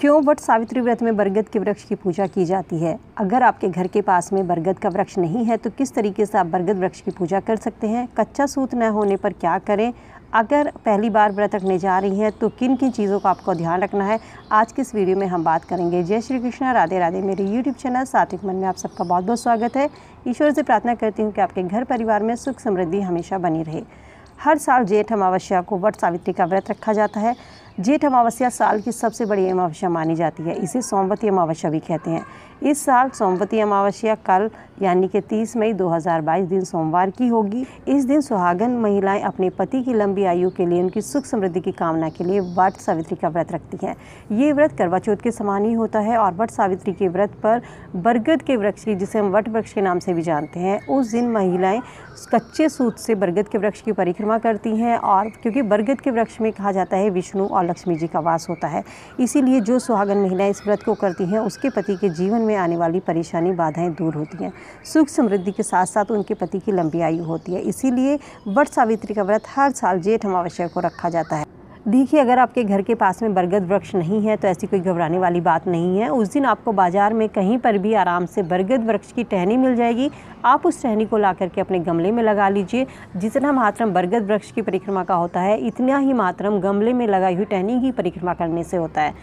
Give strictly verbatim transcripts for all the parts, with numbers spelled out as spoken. क्यों वट सावित्री व्रत में बरगद के वृक्ष की पूजा की जाती है? अगर आपके घर के पास में बरगद का वृक्ष नहीं है तो किस तरीके से आप बरगद वृक्ष की पूजा कर सकते हैं? कच्चा सूत न होने पर क्या करें? अगर पहली बार व्रत रखने जा रही हैं तो किन किन चीज़ों का आपको ध्यान रखना है, आज की इस वीडियो में हम बात करेंगे। जय श्री कृष्ण, राधे राधे। मेरे यूट्यूब चैनल सात्विक मन में आप सबका बहुत बहुत स्वागत है। ईश्वर से प्रार्थना करती हूँ कि आपके घर परिवार में सुख समृद्धि हमेशा बनी रहे। हर साल जेठ अमावस्या को वट सावित्री का व्रत रखा जाता है। जेठ अमावस्या साल की सबसे बड़ी अमावस्या मानी जाती है। इसे सोमवती अमावस्या भी कहते हैं। इस साल सोमवती अमावस्या कल यानी कि तीस मई दो हज़ार बाईस दिन सोमवार की होगी। इस दिन सुहागन महिलाएं अपने पति की लंबी आयु के लिए, उनकी सुख समृद्धि की कामना के लिए वट सावित्री का व्रत रखती हैं। ये व्रत करवाचौथ के समान ही होता है और वट सावित्री के व्रत पर बरगद के वृक्ष की, जिसे हम वट वृक्ष के नाम से भी जानते हैं, उस दिन महिलाएँ कच्चे सूत से बरगद के वृक्ष की परिक्रमा करती हैं। और क्योंकि बरगद के वृक्ष में कहा जाता है विष्णु और लक्ष्मी जी का वास होता है, इसीलिए जो सुहागन महिलाएं इस व्रत को करती हैं उसके पति के जीवन में आने वाली परेशानी बाधाएं दूर होती हैं। सुख समृद्धि के साथ साथ उनके पति की लंबी आयु होती है। इसीलिए वट सावित्री का व्रत हर साल जेठ अमावस्या को रखा जाता है। देखिए, अगर आपके घर के पास में बरगद वृक्ष नहीं है तो ऐसी कोई घबराने वाली बात नहीं है। उस दिन आपको बाज़ार में कहीं पर भी आराम से बरगद वृक्ष की टहनी मिल जाएगी। आप उस टहनी को ला करके अपने गमले में लगा लीजिए। जितना मात्रम बरगद वृक्ष की परिक्रमा का होता है, इतना ही मात्रम गमले में लगाई हुई टहनी की परिक्रमा करने से होता है।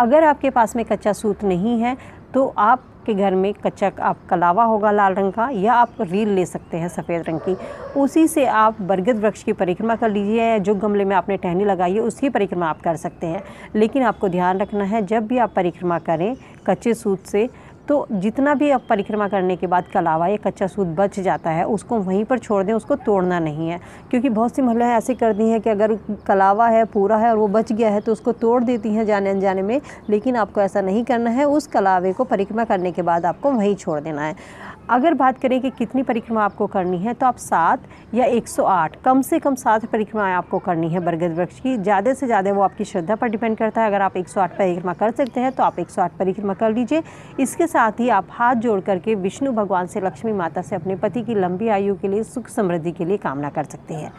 अगर आपके पास में कच्चा सूत नहीं है तो आप के घर में कच्चा आप कलावा होगा लाल रंग का, या आप रील ले सकते हैं सफ़ेद रंग की, उसी से आप बरगद वृक्ष की परिक्रमा कर लीजिए। या जो गमले में आपने टहनी लगाई है उसकी परिक्रमा आप कर सकते हैं। लेकिन आपको ध्यान रखना है, जब भी आप परिक्रमा करें कच्चे सूत से, तो जितना भी आप परिक्रमा करने के बाद कलावा या कच्चा सूत बच जाता है उसको वहीं पर छोड़ दें, उसको तोड़ना नहीं है। क्योंकि बहुत सी महिलाएं ऐसे कर दी हैं कि अगर कलावा है पूरा है और वो बच गया है तो उसको तोड़ देती हैं जाने अनजाने में। लेकिन आपको ऐसा नहीं करना है। उस कलावे को परिक्रमा करने के बाद आपको वहीं छोड़ देना है। अगर बात करें कि कितनी परिक्रमा आपको करनी है तो आप सात या एक सौ आठ कम से कम सात परिक्रमाएँ आपको करनी है बरगद वृक्ष की। ज़्यादा से ज़्यादा वो आपकी श्रद्धा पर डिपेंड करता है। अगर आप एक सौ आठ परिक्रमा कर सकते हैं तो आप एक सौ आठ परिक्रमा कर लीजिए। इसके साथ ही आप हाथ जोड़ करके विष्णु भगवान से, लक्ष्मी माता से अपने पति की लंबी आयु के लिए, सुख समृद्धि के लिए कामना कर सकते हैं।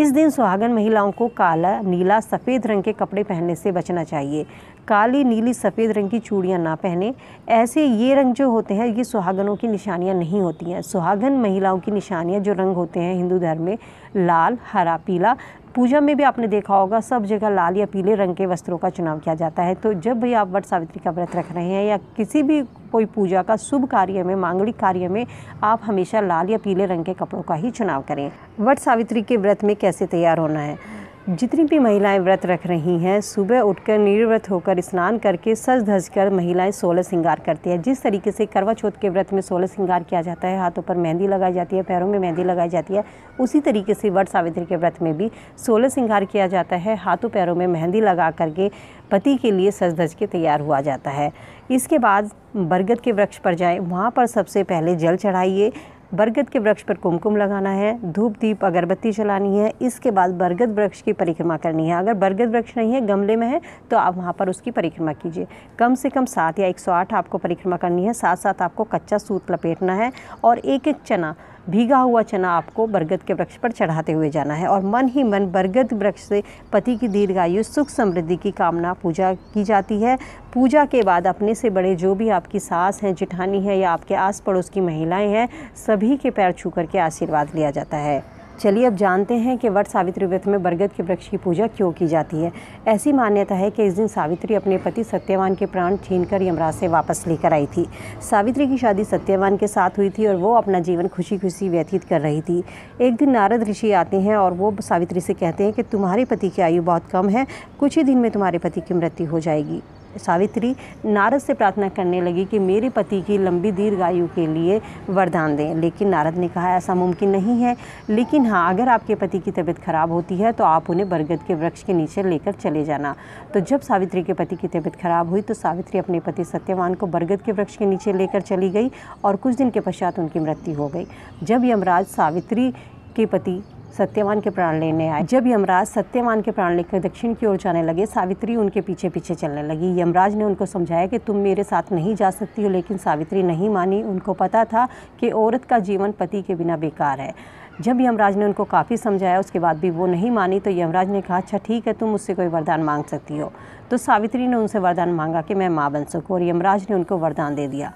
इस दिन सुहागन महिलाओं को काला, नीला, सफ़ेद रंग के कपड़े पहनने से बचना चाहिए। काली, नीली, सफ़ेद रंग की चूड़ियां ना पहने। ऐसे ये रंग जो होते हैं ये सुहागनों की निशानियां नहीं होती हैं। सुहागन महिलाओं की निशानियां जो रंग होते हैं हिंदू धर्म में, लाल, हरा, पीला, पूजा में भी आपने देखा होगा सब जगह लाल या पीले रंग के वस्त्रों का चुनाव किया जाता है। तो जब भी आप वट सावित्री का व्रत रख रहे हैं या किसी भी कोई पूजा का शुभ कार्य में, मांगलिक कार्य में, आप हमेशा लाल या पीले रंग के कपड़ों का ही चुनाव करें। वट सावित्री के व्रत में कैसे तैयार होना है? जितनी भी महिलाएं व्रत रख रही हैं, सुबह उठकर निर्व्रत होकर स्नान करके सज धज कर महिलाएं सोलह श्रृंगार करती हैं। जिस तरीके से करवा चौथ के व्रत में सोलह श्रृंगार किया जाता है, हाथों पर मेहंदी लगाई जाती है, पैरों में मेहंदी लगाई जाती है, उसी तरीके से वट सावित्री के व्रत में भी सोलह श्रृंगार किया जाता है। हाथों पैरों में मेहंदी लगा करके पति के लिए सज धज के तैयार हुआ जाता है। इसके बाद बरगद के वृक्ष पर जाएँ, वहाँ पर सबसे पहले जल चढ़ाइए। बरगद के वृक्ष पर कुमकुम लगाना है, धूप दीप अगरबत्ती जलानी है। इसके बाद बरगद वृक्ष की परिक्रमा करनी है। अगर बरगद वृक्ष नहीं है, गमले में है, तो आप वहाँ पर उसकी परिक्रमा कीजिए। कम से कम सात या एक सौ आठ आपको परिक्रमा करनी है। साथ साथ आपको कच्चा सूत लपेटना है और एक एक चना, भीगा हुआ चना आपको बरगद के वृक्ष पर चढ़ाते हुए जाना है। और मन ही मन बरगद वृक्ष से पति की दीर्घायु, सुख समृद्धि की कामना पूजा की जाती है। पूजा के बाद अपने से बड़े जो भी आपकी सास हैं, जेठानी है, या आपके आस पड़ोस की महिलाएं हैं, सभी के पैर छू करके आशीर्वाद लिया जाता है। चलिए अब जानते हैं कि वट सावित्री व्रत में बरगद के वृक्ष की पूजा क्यों की जाती है। ऐसी मान्यता है कि इस दिन सावित्री अपने पति सत्यवान के प्राण छीनकर यमराज से वापस लेकर आई थी। सावित्री की शादी सत्यवान के साथ हुई थी और वो अपना जीवन खुशी खुशी व्यतीत कर रही थी। एक दिन नारद ऋषि आते हैं और वो सावित्री से कहते हैं कि तुम्हारे पति की आयु बहुत कम है, कुछ ही दिन में तुम्हारे पति की मृत्यु हो जाएगी। सावित्री नारद से प्रार्थना करने लगी कि मेरे पति की लंबी दीर्घायु के लिए वरदान दें। लेकिन नारद ने कहा ऐसा मुमकिन नहीं है, लेकिन हाँ, अगर आपके पति की तबीयत खराब होती है तो आप उन्हें बरगद के वृक्ष के नीचे लेकर चले जाना। तो जब सावित्री के पति की तबीयत खराब हुई तो सावित्री अपने पति सत्यवान को बरगद के वृक्ष के नीचे लेकर चली गई और कुछ दिन के पश्चात उनकी मृत्यु हो गई। जब यमराज सावित्री के पति सत्यवान के प्राण लेने आए। जब यमराज सत्यवान के प्राण लेकर दक्षिण की ओर जाने लगे, सावित्री उनके पीछे पीछे चलने लगी। यमराज ने उनको समझाया कि तुम मेरे साथ नहीं जा सकती हो, लेकिन सावित्री नहीं मानी। उनको पता था कि औरत का जीवन पति के बिना बेकार है। जब यमराज ने उनको काफ़ी समझाया, उसके बाद भी वो नहीं मानी, तो यमराज ने कहा, अच्छा ठीक है, तुम मुझसे कोई वरदान मांग सकती हो। तो सावित्री ने उनसे वरदान मांगा कि मैं माँ बन सकूँ, और यमराज ने उनको वरदान दे दिया।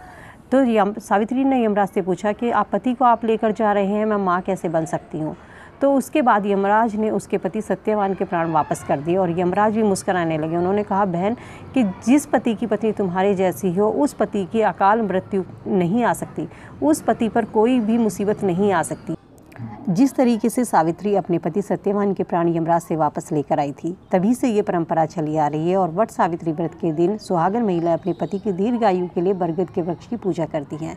तो यम सावित्री ने यमराज से पूछा कि आप पति को आप लेकर जा रहे हैं, मैं माँ कैसे बन सकती हूँ। तो उसके बाद यमराज ने उसके पति सत्यवान के प्राण वापस कर दिए, और यमराज भी मुस्कराने लगे। उन्होंने कहा, बहन कि जिस पति की पत्नी तुम्हारे जैसी हो, उस पति की अकाल मृत्यु नहीं आ सकती, उस पति पर कोई भी मुसीबत नहीं आ सकती। जिस तरीके से सावित्री अपने पति सत्यवान के प्राण यमराज से वापस लेकर आई थी, तभी से ये परंपरा चली आ रही है। और वट सावित्री व्रत के दिन सुहागन महिला अपने पति की दीर्घायु के लिए बरगद के वृक्ष की पूजा करती हैं।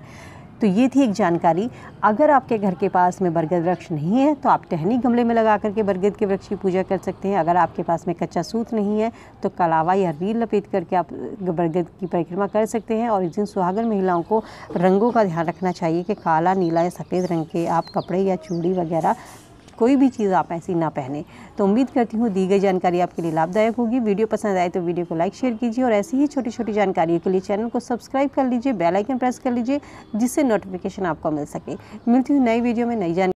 तो ये थी एक जानकारी। अगर आपके घर के पास में बरगद वृक्ष नहीं है, तो आप टहनी गमले में लगा करके बरगद के वृक्ष की पूजा कर सकते हैं। अगर आपके पास में कच्चा सूत नहीं है, तो कलावा या रील लपेट करके आप बरगद की परिक्रमा कर सकते हैं। और इस दिन सुहागन महिलाओं को रंगों का ध्यान रखना चाहिए कि काला, नीला या सफ़ेद रंग के आप कपड़े या चूड़ी वगैरह कोई भी चीज़ आप ऐसी ना पहने। तो उम्मीद करती हूँ दी गई जानकारी आपके लिए लाभदायक होगी। वीडियो पसंद आए तो वीडियो को लाइक शेयर कीजिए, और ऐसी ही छोटी छोटी जानकारियों के लिए चैनल को सब्सक्राइब कर लीजिए, बेल आइकन प्रेस कर लीजिए, जिससे नोटिफिकेशन आपको मिल सके। मिलती हूँ नई वीडियो में नई जानकारी।